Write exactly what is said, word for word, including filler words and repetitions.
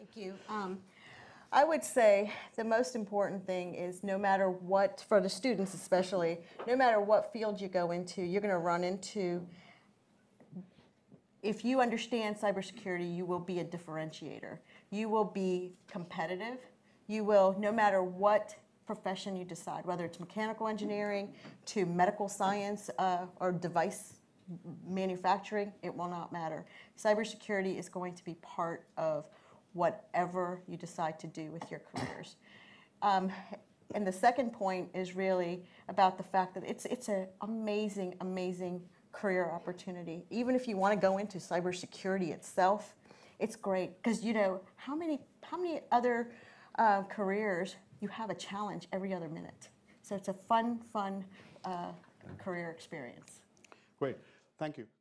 Thank you. Um, I would say the most important thing is no matter what, for the students especially, no matter what field you go into, you're going to run into, if you understand cybersecurity, you will be a differentiator. You will be competitive. You will, no matter what profession you decide, whether it's mechanical engineering to medical science uh, or device manufacturing, it will not matter. Cybersecurity is going to be part of whatever you decide to do with your careers. Um, and the second point is really about the fact that it's, it's an amazing, amazing career opportunity. Even if you want to go into cybersecurity itself, it's great because, you know, how many, how many other uh, careers you have a challenge every other minute. So it's a fun, fun uh, career experience. Great. Thank you.